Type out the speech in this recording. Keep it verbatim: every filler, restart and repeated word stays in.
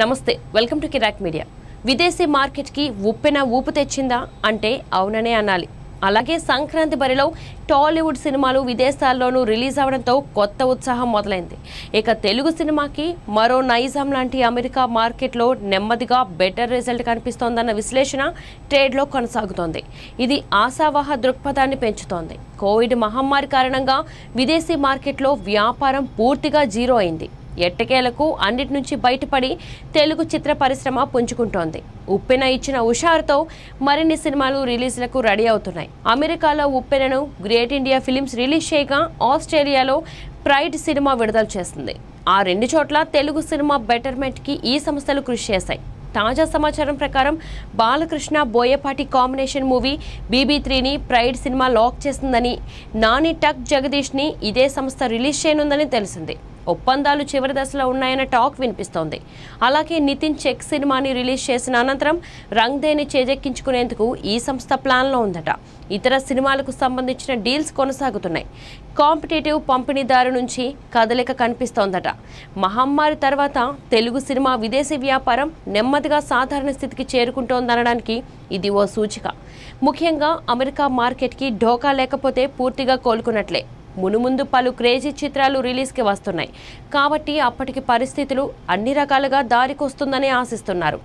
నమస్తే welcome to Kirik media విదేశీ market కి ఉప్పెన ఊపు తెచ్చిందా అంటే అవుననే అనాలి అలాగే సంక్రాంతి బరిలో టాలీవుడ్ సినిమాలు విదేశాల్లోనూ రిలీజ్ అవడంతో కొత్త ఉత్సాహం మొదలైంది ఇక తెలుగు సినిమాకి మరో నైజాం లాంటి అమెరికా మార్కెట్లో నెమ్మదిగా బెటర్ రిజల్ట్ కనిపిస్తోందన్న విశ్లేషణ ట్రేడ్ లో కొనసాగుతోంది ఇది ఆశావాహ దృక్పథాన్ని పెంచుతోంది కోవిడ్ మహమ్మారి కారణంగా విదేశీ మార్కెట్లో వ్యాపారం పూర్తిగా జీరో అయింది ఎట్టకేలకు అన్నిటి నుంచి బయటపడి తెలుగు చిత్ర పరిశ్రమ పుంజుకుంటోంది ఉప్పెన ఇచ్చిన ఉషార్తో మరిన్ని సినిమాలు రిలీజ్లకు రెడీ అవుతున్నాయి అమెరికాలో ఉప్పెనను గ్రేట్ ఇండియా ఫిలిమ్స్ రిలీజ్ చేయగా ఆస్ట్రేలియాలో ప్రైడ్ సినిమా విడుదల చేస్తుంది ఆ రెండు చోట్ల తెలుగు సినిమా బెటర్మెంట్ కి ఈ సంస్థలు కృషి చేశాయి తాజా సమాచారం ప్రకారం Balakrishna Boyapati combination movie BB three ని ప్రైడ్ సినిమా లాక్ చేస్తుందని నాని టక్ జగదీష్ ని ఇదే సంస్థ రిలీజ్ చేయనుందని తెలిసింది ఒప్పందాలు చివరి దశలో ఉన్నాయన్న టాక్ వినిపిస్తోంది అలాగే నితిన్ చెక్ సినిమాని రిలీజ్ చేసిన అనంతరం రంగ్దేని చేజెక్కించుకునేందుకు ఈ సంస్థ ప్లాన్లో ఉందట ఇతర సినిమాలకు సంబంధించిన డీల్స్ కొనసాగుతున్నాయి కాంపిటేటివ్ పంపిణీదారు నుంచి కదలిక కనిపిస్తోందట మహమ్మారి తర్వాత తెలుగు సినిమా విదేశీ వ్యాపారం నెమ్మదిగా సాధారణ స్థితికి చేరుకుంటోందనడానికి ఇది ఓ సూచిక ముఖ్యంగా అమెరికా మార్కెట్కి ఢోకా లేకపోతే పూర్తిగా కోలుకున్నట్లే మునుముందు పలు క్రేజీ చిత్రాలు రిలీజ్కి వస్తున్నాయి కాబట్టి అప్పటికి పరిస్థితులు అన్ని రకాలుగా దారికొస్తుందని ఆశిస్తున్నారు